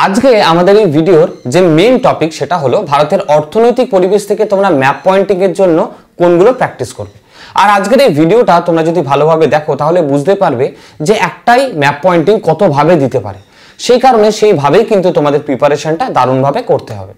आज के आमादेर ए भिडियोर जो मेन टपिक सेटा हलो भारतेर अर्थनैतिक परिवेश थेके तोमरा मैप पॉइंटिंगेर जोन्नो कोनगुलो प्रैक्टिस करबे। और आजकल भिडियोटा तोमरा जोदि भालोभाबे देखो ताहले बुझते पारबे जे एकटाई मैप पॉइंटिंग कत भावे दिते पारे। सेई कारणे सेई भावेई किन्तु तोमादेर प्रिपारेशनटा दारुणभावे करते होबे।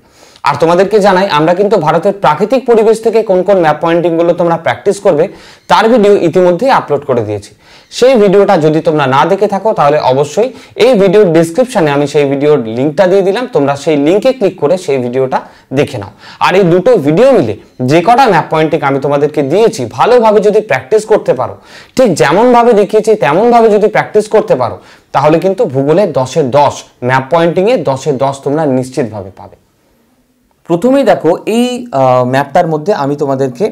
और तोमादेरके जानाई आमरा किन्तु भारतेर प्राकृतिक परिवेश थेके कोन कोन मैप पॉइंटिंगगुलो तोमरा प्रैक्टिस करबे तार भिडियो इतिमध्ये आपलोड करे दिएछि। सेई भिडियोटा जोदि तोमरा ना देखे थाको ताहले अवश्यई एई भिडियोर डेसक्रिप्शने आमि सेई भिडियोर लिंकटा दिए दिलाम, तोमरा सेई लिंके क्लिक करे सेई भिडियोटा देखे नाओ। और एई दुटो भिडियो मिले जे कटा मैप पॉइंटिंग आमि तोमादेरके दिएछि भालोभावे जोदि प्रैक्टिस करते पारो, ठीक जेमन भावे देखिएछि तेमन भावे जोदि प्रैक्टिस करते पारो ताहले किन्तु भूगोले 10-10 मैप पॉइंटिंगे 10-10 तोमरा निश्चितभावे पाबे। प्रथमेই देखो এই ম্যাপটার মধ্যে আমি তোমাদেরকে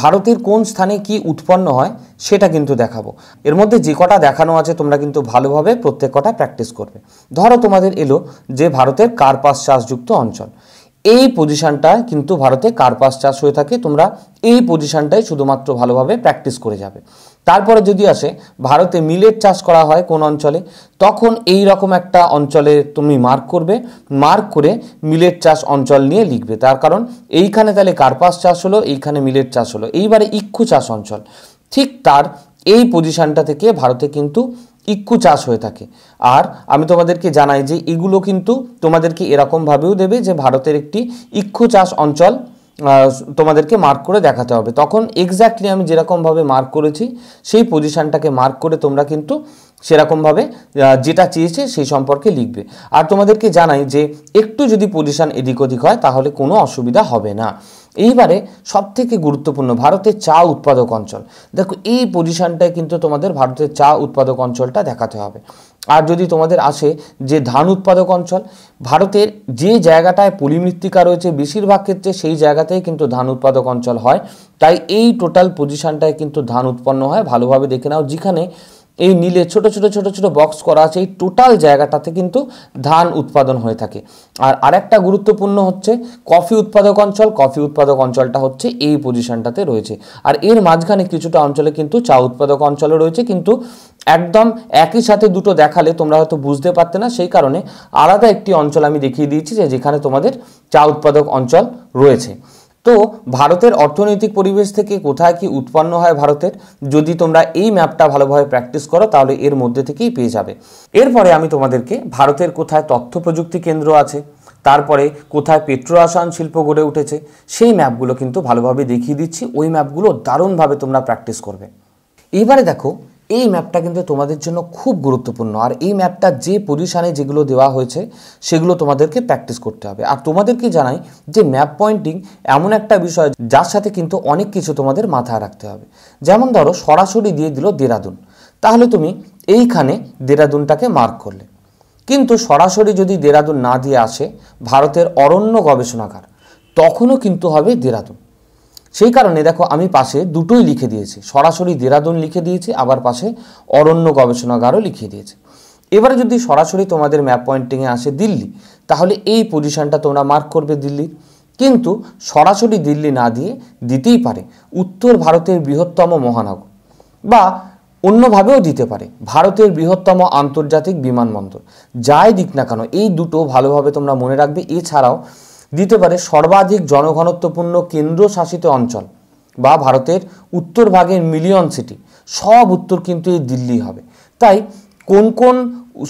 ভারতের কোন স্থানে কি উৎপন্ন হয় সেটা কিন্তু দেখাবো। এর মধ্যে যে কটা দেখানো আছে তোমরা কিন্তু ভালোভাবে প্রত্যেক কটা প্র্যাকটিস করবে। ধরো তোমাদের এলো যে ভারতের কার্পাস চাষযুক্ত অঞ্চল, এই পজিশনটায় কিন্তু ভারতে কার্পাস চাষ হয়ে থাকে, তোমরা এই পজিশনটাই শুধুমাত্র ভালোভাবে প্র্যাকটিস করে যাবে। তারপরে যদি আসে ভারতে মিলেট চাষ করা হয় কোন অঞ্চলে, তখন এই রকম একটা অঞ্চলে তুমি মার্ক করবে, মার্ক করে মিলেট চাষ অঞ্চল নিয়ে লিখবে। তার কারণ এইখানে তাহলে কার্পাস চাষ হলো, এইখানে মিলেট চাষ হলো। এইবারে ইক্ষু চাষ অঞ্চল, ঠিক তার এই পজিশনটা থেকে ভারতে কিন্তু ইক্ষু চাষ হয়ে থাকে। আর আমি তোমাদেরকে জানাই যে এগুলো কিন্তু তোমাদেরকে এরকম ভাবেও দেবে যে ভারতের একটি ইক্ষু চাষ অঞ্চল তোমাদেরকে মার্ক করে দেখাতে হবে। তখন এক্স্যাক্টলি আমি যেরকম ভাবে মার্ক করেছি সেই পজিশনটাকে মার্ক করে তোমরা কিন্তু সেরকম ভাবে যেটা চেয়েছে সেই সম্পর্কে লিখবে। আর তোমাদেরকে জানাই যে একটু যদি পজিশন এদিক ওদিক হয় তাহলে কোনো অসুবিধা হবে না। এইবারে সবথেকে গুরুত্বপূর্ণ ভারতের চা উৎপাদক অঞ্চল, দেখো এই পজিশনটায় কিন্তু তোমাদের ভারতের চা উৎপাদক অঞ্চলটা দেখাতে হবে। আর যদি তোমাদের আসে যে ধান উৎপাদক অঞ্চল, ভারতের যে জায়গাটায় পলিমৃত্তিকা রয়েছে বেশিরভাগ ক্ষেত্রে সেই জায়গাতেই কিন্তু ধান উৎপাদক অঞ্চল হয়, তাই এই টোটাল পজিশনটায় কিন্তু ধান উৎপন্ন হয়। ভালোভাবে দেখে নাও, যেখানে এই নীলে ছোট ছোট ছোট ছোট বক্স করা আছে এই টোটাল জায়গাটাতে কিন্তু ধান উৎপাদন হয়ে থাকে। আর আরেকটা গুরুত্বপূর্ণ হচ্ছে কফি উৎপাদক অঞ্চল, কফি উৎপাদক অঞ্চলটা হচ্ছে এই পজিশনটাতে রয়েছে। আর এর মাঝখানে কিছুটা অঞ্চলে কিন্তু চা উৎপাদক অঞ্চলও রয়েছে, কিন্তু একদম একই সাথে দুটো দেখালে তোমরা হয়তো বুঝতে পারতে না, সেই কারণে আলাদা একটি অঞ্চল আমি দেখিয়ে দিয়েছি যে যেখানে তোমাদের চা উৎপাদক অঞ্চল রয়েছে। তো ভারতের অর্থনৈতিক পরিবেশ থেকে কোথায় কি উৎপন্ন হয় ভারতের, যদি তোমরা এই ম্যাপটা ভালোভাবে প্র্যাকটিস করো তাহলে এর মধ্যে থেকেই পেয়ে যাবে। এরপরে আমি তোমাদেরকে ভারতের কোথায় তথ্য প্রযুক্তি কেন্দ্র আছে, তারপরে কোথায় পেট্রোরসায়ন শিল্প গড়ে উঠেছে, সেই ম্যাপগুলো কিন্তু ভালোভাবে দেখিয়ে দিচ্ছি। ওই ম্যাপগুলো দারুণভাবে তোমরা প্র্যাকটিস করবে। এবারে দেখো এই ম্যাপটা কিন্তু তোমাদের জন্য খুব গুরুত্বপূর্ণ। আর এই ম্যাপটা যে পজিশানে যেগুলো দেওয়া হয়েছে সেগুলো তোমাদেরকে প্র্যাকটিস করতে হবে। আর তোমাদেরকে জানাই যে ম্যাপ পয়েন্টিং এমন একটা বিষয় যার সাথে কিন্তু অনেক কিছু তোমাদের মাথায় রাখতে হবে। যেমন ধরো সরাসরি দিয়ে দিল দেরাদুন, তাহলে তুমি এইখানে দেরাদুনটাকে মার্ক করলে, কিন্তু সরাসরি যদি দেরাদুন না দিয়ে আসে ভারতের অরণ্য গবেষণাগার, তখনও কিন্তু হবে দেরাদুন। সেই কারণে দেখো আমি পাশে দুটোই লিখে দিয়েছি, সরাসরি দেরাদুন লিখে দিয়েছি, আবার পাশে অরণ্য গবেষণাগারও লিখে দিয়েছি। এবারে যদি সরাসরি তোমাদের ম্যাপ পয়েন্টিংয়ে আসে দিল্লি, তাহলে এই পজিশনটা তোমরা মার্ক করবে দিল্লির, কিন্তু সরাসরি দিল্লি না দিয়ে দিতেই পারে উত্তর ভারতের বৃহত্তম মহানগর, বা অন্যভাবেও দিতে পারে ভারতের বৃহত্তম আন্তর্জাতিক বিমানবন্দর। যাই দিক না কেন এই দুটো ভালোভাবে তোমরা মনে রাখবে। এছাড়াও দিতে পারে সর্বাধিক জনঘনত্বপূর্ণ কেন্দ্রশাসিত অঞ্চল বা ভারতের উত্তর ভাগের মিলিয়ন সিটি, সব উত্তর কিন্তু এই দিল্লি হবে। তাই কোন কোন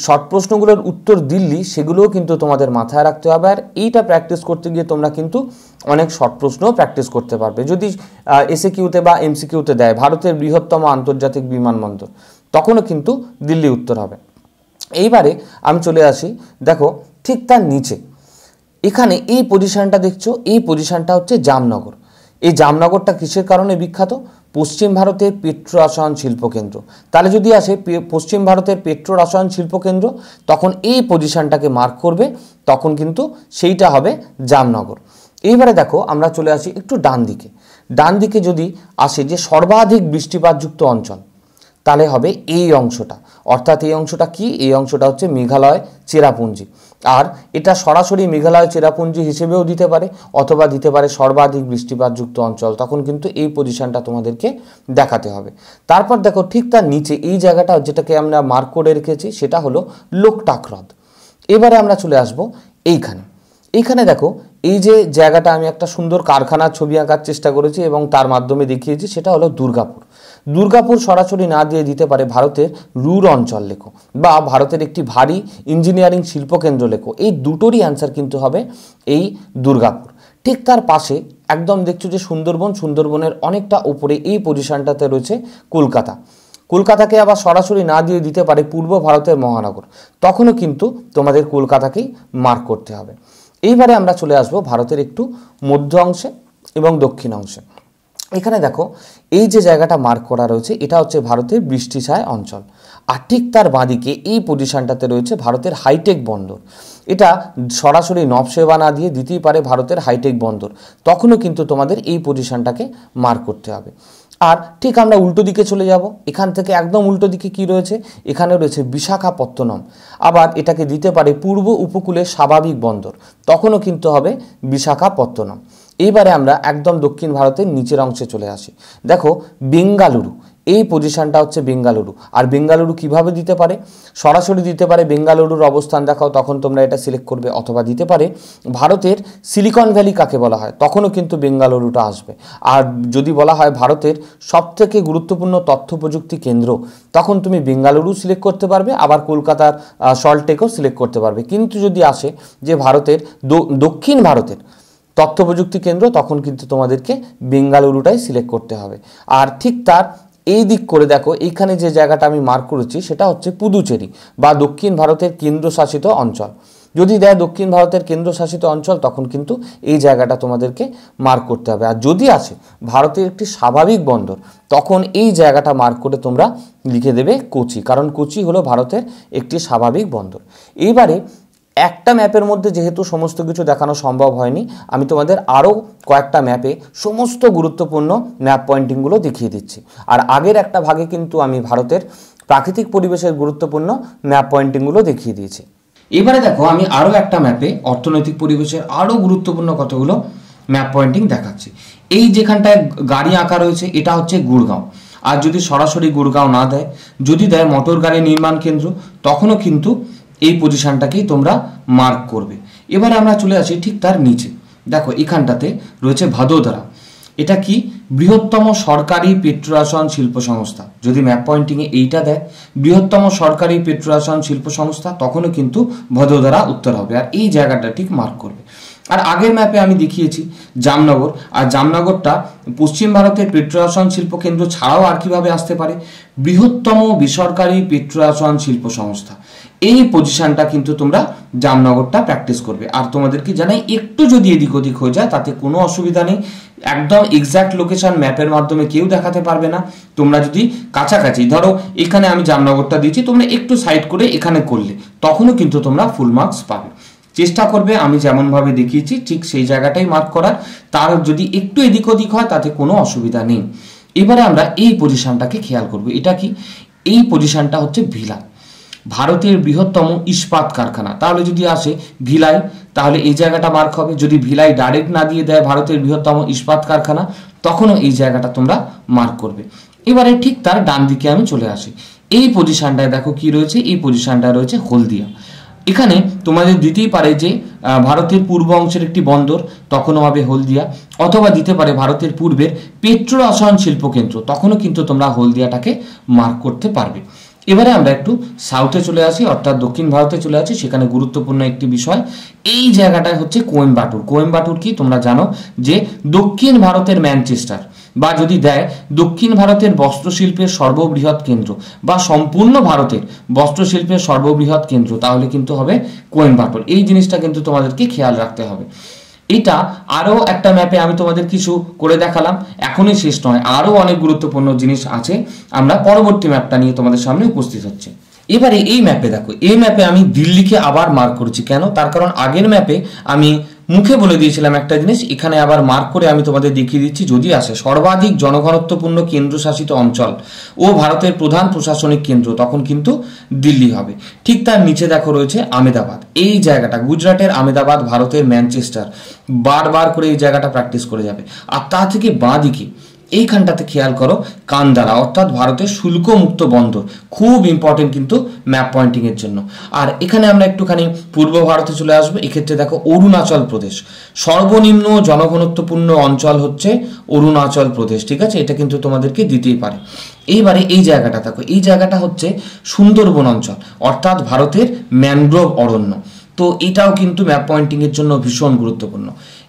শর্ট প্রশ্নগুলোর উত্তর দিল্লি সেগুলোও কিন্তু তোমাদের মাথায় রাখতে হবে। আর এইটা প্র্যাকটিস করতে গিয়ে তোমরা কিন্তু অনেক শর্ট প্রশ্নও প্র্যাকটিস করতে পারবে। যদি এসএকিউতে বা এমসিকিউতে দেয় ভারতের বৃহত্তম আন্তর্জাতিক বিমানবন্দর, তখনও কিন্তু দিল্লি উত্তর হবে। এইবারে আমি চলে আসি, দেখো ঠিক তার নিচে এখানে এই পজিশনটা দেখছো, এই পজিশনটা হচ্ছে জামনগর। এই জামনগরটা কিসের কারণে বিখ্যাত? পশ্চিম ভারতের পেট্রোরসায়ন শিল্পকেন্দ্র। তাহলে যদি আসে পশ্চিম ভারতের পেট্রোরসায়ন শিল্পকেন্দ্র, তখন এই পজিশনটাকে মার্ক করবে, তখন কিন্তু সেইটা হবে জামনগর। এইবারে দেখো আমরা চলে আসি একটু ডান দিকে, ডান দিকে যদি আসে যে সর্বাধিক বৃষ্টিপাতযুক্ত অঞ্চল, তাহলে হবে এই অংশটা, অর্থাৎ এই অংশটা কি? এই অংশটা হচ্ছে মেঘালয় চেরাপুঞ্জি। আর এটা সরাসরি মেঘালয় চেরাপুঞ্জি হিসেবেও দিতে পারে, অথবা দিতে পারে সর্বাধিক বৃষ্টিপাতযুক্ত অঞ্চল, তখন কিন্তু এই পজিশনটা তোমাদেরকে দেখাতে হবে। তারপর দেখো ঠিক তার নিচে এই জায়গাটা যেটাকে আমরা মার্ক করে রেখেছি সেটা হলো লোকটাক হ্রদ। एबारे आमरा चले आसबो एइखाने एइखाने देखो এই যে জায়গাটা আমি একটা সুন্দর কারখানার ছবি আঁকার চেষ্টা করেছি এবং তার মাধ্যমে দেখিয়েছি সেটা হলো দুর্গাপুর। দুর্গাপুর সরাসরি না দিয়ে দিতে পারে ভারতের রুর অঞ্চল লেখো বা ভারতের একটি ভারী ইঞ্জিনিয়ারিং শিল্পকেন্দ্র লেখো। এই দুটোরই অ্যান্সার কিন্তু হবে এই দুর্গাপুর। ঠিক তার পাশে একদম দেখছো যে সুন্দরবন, সুন্দরবনের অনেকটা উপরে এই পজিশনটাতে রয়েছে কলকাতা। কলকাতাকে আবার সরাসরি না দিয়ে দিতে পারে পূর্ব ভারতের মহানগর, তখনও কিন্তু তোমাদের কলকাতাকেই মার্ক করতে হবে। এইবারে আমরা চলে আসবো ভারতের একটু মধ্য অংশে এবং দক্ষিণ অংশে। এখানে দেখো এই যে জায়গাটা মার্ক করা রয়েছে এটা হচ্ছে ভারতের বৃষ্টিছায় অঞ্চল, আর ঠিক তার বাঁদিকে এই পজিশনটাতে রয়েছে ভারতের হাইটেক বন্দর। এটা সরাসরি নবসেবা না দিয়ে দিতেই পারে ভারতের হাইটেক বন্দর, তখনও কিন্তু তোমাদের এই পজিশনটাকে মার্ক করতে হবে। আর ঠিক আমরা উল্টো দিকে চলে যাব, এখান থেকে একদম উল্টো দিকে কি রয়েছে, এখানে রয়েছে বিশাখাপত্তনম। আবার এটাকে দিতে পারে পূর্ব উপকূলের স্বাভাবিক বন্দর, তখনও কিন্তু হবে বিশাখাপত্তনম। এইবারে আমরা একদম দক্ষিণ ভারতের নিচের অংশে চলে আসি। দেখো বেঙ্গালুরু, এই পজিশনটা হচ্ছে বেঙ্গালুরু। আর বেঙ্গালুরু কিভাবে দিতে পারে, সরাসরি দিতে পারে বেঙ্গালুরুর অবস্থান দেখাও, তখন তোমরা এটা সিলেক্ট করবে, অথবা দিতে পারে ভারতের সিলিকন ভ্যালি কাকে বলা হয়, তখনও কিন্তু বেঙ্গালুরুটা আসবে। আর যদি বলা হয় ভারতের সবথেকে গুরুত্বপূর্ণ তথ্য প্রযুক্তি কেন্দ্র, তখন তুমি বেঙ্গালুরু সিলেক্ট করতে পারবে, আবার কলকাতার সল্টলেকও সিলেক্ট করতে পারবে। কিন্তু যদি আসে যে ভারতের দক্ষিণ ভারতের তথ্য প্রযুক্তি কেন্দ্র, তখন কিন্তু তোমাদেরকে বেঙ্গালুরুটাই সিলেক্ট করতে হবে। আর ঠিক তার এই দিক করে দেখো এইখানে যে জায়গাটা আমি মার্ক করেছি সেটা হচ্ছে পুদুচেরি বা দক্ষিণ ভারতের কেন্দ্রশাসিত অঞ্চল। যদি দেয় দক্ষিণ ভারতের কেন্দ্রশাসিত অঞ্চল, তখন কিন্তু এই জায়গাটা তোমাদেরকে মার্ক করতে হবে। আর যদি আসে ভারতের একটি স্বাভাবিক বন্দর, তখন এই জায়গাটা মার্ক করে তোমরা লিখে দেবে কোচি, কারণ কোচি হলো ভারতের একটি স্বাভাবিক বন্দর। এইবারে একটা ম্যাপের মধ্যে যেহেতু সমস্ত কিছু দেখানো সম্ভব হয়নি, আমি তোমাদের আরও কয়েকটা ম্যাপে সমস্ত গুরুত্বপূর্ণ ম্যাপ পয়েন্টিংগুলো দেখিয়ে দিচ্ছি। আর আগের একটা ভাগে কিন্তু আমি ভারতের প্রাকৃতিক পরিবেশের গুরুত্বপূর্ণ ম্যাপ পয়েন্টিংগুলো দেখিয়ে দিয়েছি। এবারে দেখো আমি আরও একটা ম্যাপে অর্থনৈতিক পরিবেশের আরও গুরুত্বপূর্ণ কতগুলো ম্যাপ পয়েন্টিং দেখাচ্ছি। এই যেখানটায় গাড়ি আঁকা রয়েছে এটা হচ্ছে গুরগাঁও। আর যদি সরাসরি গুরগাঁও না দেয়, যদি দেয় মোটর গাড়ি নির্মাণ কেন্দ্র, তখনও কিন্তু এই পজিশনটাকেই তোমরা মার্ক করবে। এবারে আমরা চলে আসি ঠিক তার নিচে। দেখো এখানটাতে রয়েছে ভাদোদরা। এটা কি, বৃহত্তম সরকারি পেট্রোরাসায়ন শিল্প সংস্থা। যদি ম্যাপ পয়েন্টিংয়ে এইটা দেয় বৃহত্তম সরকারি পেট্রোরাসায়ন শিল্প সংস্থা, তখনও কিন্তু ভাদোদরা উত্তর হবে, আর এই জায়গাটা ঠিক মার্ক করবে। আর আগের ম্যাপে আমি দেখিয়েছি জামনগর, আর জামনগরটা পশ্চিম ভারতের পেট্রোরাসায়ন শিল্প কেন্দ্র ছাড়াও আর কিভাবে আসতে পারে, বৃহত্তম বেসরকারি পেট্রোরাসায়ন শিল্প সংস্থা। এই পজিশনটা কিন্তু তোমরা জামনগরটা প্র্যাকটিস করবে। আর তোমাদেরকে জানাই একটু যদি এদিক ওদিক হয়ে যায় তাতে কোনো অসুবিধা নেই, একদম এক্স্যাক্ট লোকেশন ম্যাপের মাধ্যমে কেউ দেখাতে পারবে না। তোমরা যদি কাছাকাছি, ধরো এখানে আমি জামনগরটা দিয়েছি, তোমরা একটু সাইড করে এখানে করলে তখনও কিন্তু তোমরা ফুল মার্কস পাবে। চেষ্টা করবে আমি যেমনভাবে দেখিয়েছি ঠিক সেই জায়গাটাই মার্ক করার, তার যদি একটু এদিক ওদিক হয় তাতে কোনো অসুবিধা নেই। এবারে আমরা এই পজিশনটাকে খেয়াল করব। এটা কি, এই পজিশনটা হচ্ছে ভিলাই, ভারতের বৃহত্তম ইস্পাত কারখানা। তাহলে যদি আসে ভিলাই, তাহলে এই জায়গাটা মার্ক হবে। যদি ভিলাই ডাইরেক্ট না দিয়ে দেয় ভারতের বৃহত্তম ইস্পাত কারখানা, তখনও এই জায়গাটা তোমরা মার্ক করবে। এবারে ঠিক তার ডান দিকে আমি চলে আসি। এই পজিশনটায় দেখো কি রয়েছে, এই পজিশনটা রয়েছে হলদিয়া। এখানে তোমাদের দিতেই পারে যে ভারতের পূর্ব অংশের একটি বন্দর, তখনও হবে হলদিয়া, অথবা দিতে পারে ভারতের পূর্বের পেট্রোরাসায়ন শিল্পকেন্দ্র, তখনও কিন্তু তোমরা হলদিয়াটাকে মার্ক করতে পারবে। এবারে আমরা একটু সাউথে চলে আসি, অর্থাৎ দক্ষিণ ভারতে চলে আসি। সেখানে গুরুত্বপূর্ণ একটি বিষয়, এই জায়গাটায় হচ্ছে কোয়েম্বাটুর। কোয়েম্বাটুর কি তোমরা জানো যে দক্ষিণ ভারতের ম্যানচেস্টার, বা যদি দেয় দক্ষিণ ভারতের বস্ত্রশিল্পের সর্ববৃহৎ কেন্দ্র, বা সম্পূর্ণ ভারতের বস্ত্রশিল্পের সর্ববৃহৎ কেন্দ্র, তাহলে কিন্তু হবে কোয়েম্বাটুর। এই জিনিসটা কিন্তু তোমাদেরকে খেয়াল রাখতে হবে। এটা আরও একটা ম্যাপে আমি তোমাদের কিছু করে দেখালাম, এখনই শেষ নয়, আরও অনেক গুরুত্বপূর্ণ জিনিস আছে। আমরা পরবর্তী ম্যাপটা নিয়ে তোমাদের সামনে উপস্থিত হচ্ছে। এবারে এই ম্যাপে দেখো, এই ম্যাপে আমি দিল্লিকে আবার মার্ক করেছি। কেন, তার কারণ আগের ম্যাপে আমি মুখে বলে দিয়েছিলাম একটা জিনিস, এখানে আবার মার্ক করে আমি তোমাদের দেখিয়ে দিচ্ছি। যদি আসে সর্বাধিক জনঘনত্বপূর্ণ কেন্দ্রশাসিত অঞ্চল ও ভারতের প্রধান প্রশাসনিক কেন্দ্র, তখন কিন্তু দিল্লি হবে। ঠিক তার নিচে দেখো রয়েছে আমেদাবাদ। এই জায়গাটা গুজরাটের আমেদাবাদ, ভারতের ম্যানচেস্টার। বারবার করে এই জায়গাটা প্র্যাকটিস করে যাবে। আর তা থেকে বাঁ দিকে এই খানটাতে খেয়াল করো কান্দারা অর্থাৎ ভারতের শুল্কমুক্ত বন্দর খুব ইম্পর্টেন্ট কিন্তু ম্যাপ পয়েন্টিং এর জন্য। আর এখানে আমরা একটুখানি পূর্ব ভারতে চলে আসবো। এক্ষেত্রে দেখো অরুণাচল প্রদেশ, সর্বনিম্ন জনঘনত্বপূর্ণ অঞ্চল হচ্ছে অরুণাচল প্রদেশ, ঠিক আছে? এটা কিন্তু তোমাদেরকে দিতেই পারে। এইবারে এই জায়গাটা দেখো, এই জায়গাটা হচ্ছে সুন্দরবন অঞ্চল অর্থাৎ ভারতের ম্যানগ্রোভ অরণ্য, তো এটাও কিন্তু ম্যাপ পয়েন্টিং এর জন্য ভীষণ গুরুত্বপূর্ণ।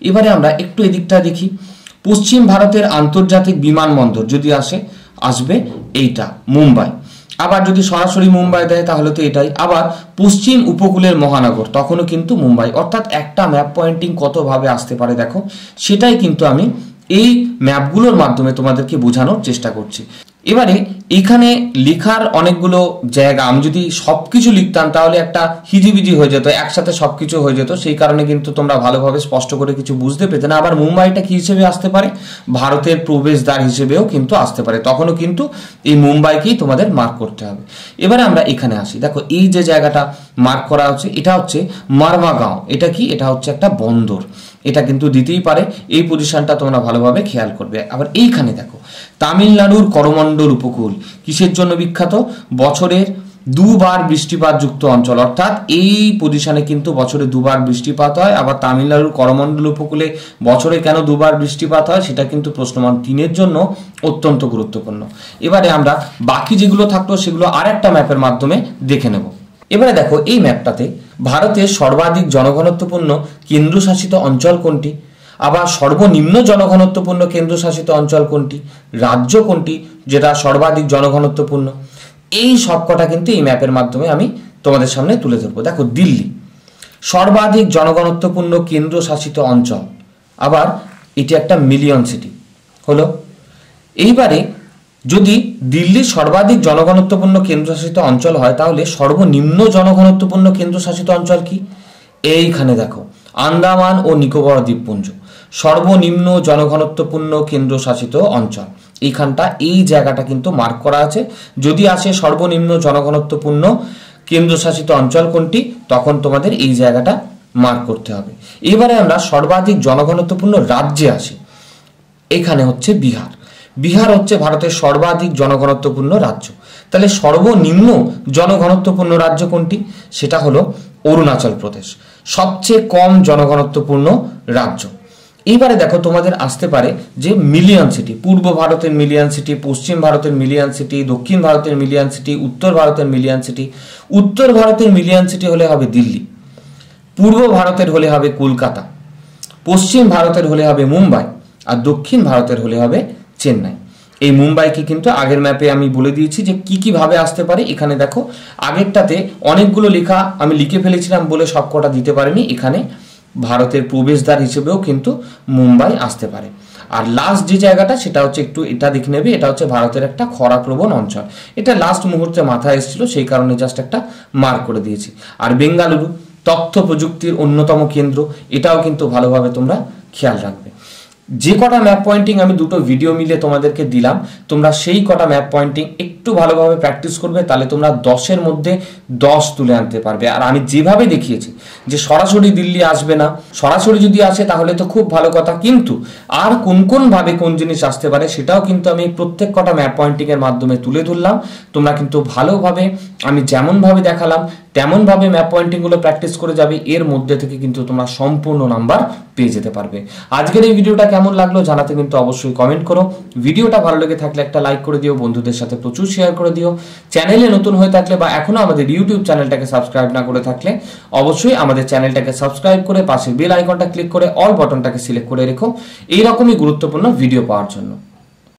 এবারে আমরা একটু এদিকটা দেখি, পশ্চিম ভারতের আন্তর্জাতিক বিমানবন্দর যদি আসবে এইটা মুম্বাই, আবার যদি সরাসরি মুম্বাই দেয় তাহলে তো এটাই, আবার পশ্চিম উপকূলের মহানগর তখনও কিন্তু মুম্বাই, অর্থাৎ একটা ম্যাপ পয়েন্টিং কতভাবে আসতে পারে দেখো, সেটাই কিন্তু আমি এই ম্যাপগুলোর মাধ্যমে তোমাদেরকে বোঝানোর চেষ্টা করছি। এবারে এখানে লেখার অনেকগুলো জায়গা, আমি যদি সব কিছু লিখতাম তাহলে একটা হিজিবিজি হয়ে যেত, একসাথে সব কিছু হয়ে যেত, সেই কারণে কিন্তু তোমরা ভালোভাবে স্পষ্ট করে কিছু বুঝতে পেতে না। আবার মুম্বাইটা কি হিসেবে আসতে পারে, ভারতের প্রবেশদ্বার হিসেবেও কিন্তু আসতে পারে, তখনও কিন্তু এই মুম্বাইকেই তোমাদের মার্ক করতে হবে। এবারে আমরা এখানে আসি, দেখো এই যে জায়গাটা মার্ক করা হচ্ছে এটা হচ্ছে মারমাগাঁও, এটা কি, এটা হচ্ছে একটা বন্দর, এটা কিন্তু দিতেই পারে, এই পজিশনটা তোমরা ভালোভাবে খেয়াল করবে। আবার এইখানে দেখো তামিলনাড়ুর করমণ্ডল উপকূল কিসের জন্য বিখ্যাত, বছরের দুবার বৃষ্টিপাত যুক্ত অঞ্চল, অর্থাৎ এই পজিশনে কিন্তু বছরে দুবার বৃষ্টিপাত হয়। আবার তামিলনাড়ুর করমণ্ডল উপকূলে বছরে কেন দুবার বৃষ্টিপাত হয় সেটা কিন্তু প্রশ্নমান 3-এর জন্য অত্যন্ত গুরুত্বপূর্ণ। এবারে আমরা বাকি যেগুলো থাকলো সেগুলো আরেকটা ম্যাপের মাধ্যমে দেখে নেব। এবারে দেখো এই ম্যাপটাতে ভারতের সর্বাধিক জনঘনত্বপূর্ণ কেন্দ্রশাসিত অঞ্চল কোনটি, আবার সর্বনিম্ন জনঘনত্বপূর্ণ কেন্দ্রশাসিত অঞ্চল কোনটি, রাজ্য কোনটি যেটা সর্বাধিক জনঘনত্বপূর্ণ, এই সবকটা কিন্তু এই ম্যাপের মাধ্যমে আমি তোমাদের সামনে তুলে ধরবো। দেখো দিল্লি সর্বাধিক জনঘনত্বপূর্ণ কেন্দ্রশাসিত অঞ্চল, আবার এটি একটা মিলিয়ন সিটি হলো। এইবারে যদি দিল্লির সর্বাধিক জনঘনত্বপূর্ণ কেন্দ্রশাসিত অঞ্চল হয় তাহলে সর্বনিম্ন জনঘনত্বপূর্ণ কেন্দ্রশাসিত অঞ্চল কি, এইখানে দেখো আন্দামান ও নিকোবর দ্বীপপুঞ্জ সর্বনিম্ন জনঘনত্বপূর্ণ কেন্দ্রশাসিত অঞ্চল, এইখানটা এই জায়গাটা কিন্তু মার্ক করা আছে। যদি আসে সর্বনিম্ন জনঘনত্বপূর্ণ কেন্দ্রশাসিত অঞ্চল কোনটি তখন তোমাদের এই জায়গাটা মার্ক করতে হবে। এবারে আমরা সর্বাধিক জনঘনত্বপূর্ণ রাজ্যে আসি, এখানে হচ্ছে বিহার, বিহার হচ্ছে ভারতের সর্বাধিক জনঘনত্বপূর্ণ রাজ্য। তাহলে সর্বনিম্ন জনঘনত্বপূর্ণ রাজ্য কোনটি, সেটা হলো অরুণাচল প্রদেশ, সবচেয়ে কম জনঘনত্বপূর্ণ রাজ্য। এইবারে দেখো তোমাদের আসতে পারে যে মিলিয়ন সিটি, পূর্ব ভারতের মিলিয়ন সিটি, পশ্চিম ভারতের মিলিয়ন সিটি, দক্ষিণ ভারতের মিলিয়ন সিটি, উত্তর ভারতের মিলিয়ন সিটি। উত্তর ভারতের মিলিয়ন সিটি হলে হবে দিল্লি, পূর্ব ভারতের হলে হবে কলকাতা, পশ্চিম ভারতের হলে হবে মুম্বাই, আর দক্ষিণ ভারতের হলে হবে চেন্নাই। এই মুম্বাইকে কিন্তু আগের ম্যাপে আমি বলে দিয়েছি যে কি ভাবে আসতে পারে। এখানে দেখো আগেরটাতে অনেকগুলো লেখা আমি লিখে ফেলেছিলাম বলে সবকটা দিতে পারিনি, এখানে ভারতের প্রবেশদ্বার হিসেবেও কিন্তু মুম্বাই আসতে পারে। আর লাস্ট যে জায়গাটা সেটা হচ্ছে একটু এটা দেখে নেবে, এটা হচ্ছে ভারতের একটা খরাপ্রবণ অঞ্চল, এটা লাস্ট মুহূর্তে মাথায় এসেছিল সেই কারণে জাস্ট একটা মার্ক করে দিয়েছি। আর বেঙ্গালুরু তথ্য প্রযুক্তির অন্যতম কেন্দ্র, এটাও কিন্তু ভালোভাবে তোমরা খেয়াল রাখবে। যে কটা ম্যাপ পয়েন্টিং আমি দুটো ভিডিও মিলে তোমাদেরকে দিলাম, তোমরা সেই কটা ম্যাপ পয়েন্টিং একটু ভালোভাবে প্র্যাকটিস করবে, তাহলে তোমরা 10-এর মধ্যে 10 তুলে আনতে পারবে। আর আমি যেভাবে দেখিয়েছি যে সরাসরি দিল্লি আসবে না, সরাসরি যদি আসে তাহলে তো খুব ভালো কথা, কিন্তু আর কোনভাবে কোন জিনিস আসতে পারে সেটাও কিন্তু আমি প্রত্যেক কটা ম্যাপ পয়েন্টিংয়ের মাধ্যমে তুলে ধরলাম। তোমরা কিন্তু ভালোভাবে আমি যেমনভাবে দেখালাম তেমনভাবে ম্যাপ পয়েন্টিংগুলো প্র্যাকটিস করে যাবে, এর মধ্যে থেকে কিন্তু তোমরা সম্পূর্ণ নাম্বার পেয়ে যেতে পারবে। আজকের এই ভিডিওটা কেমন লাগলো জানাতে কিন্তু অবশ্যই কমেন্ট করো, ভিডিওটা ভালো লেগে থাকলে একটা লাইক করে দিও, বন্ধুদের সাথে প্রচুর শেয়ার করে দিও। চ্যানেলে নতুন হয়ে থাকলে বা এখনো আমাদের ইউটিউব চ্যানেলটাকে সাবস্ক্রাইব না করে থাকলে অবশ্যই আমাদের চ্যানেলটাকে সাবস্ক্রাইব করে পাশে বেল আইকনটা ক্লিক করে অল বাটনটাকে সিলেক্ট করে রেখো এইরকমই গুরুত্বপূর্ণ ভিডিও পাওয়ার জন্য।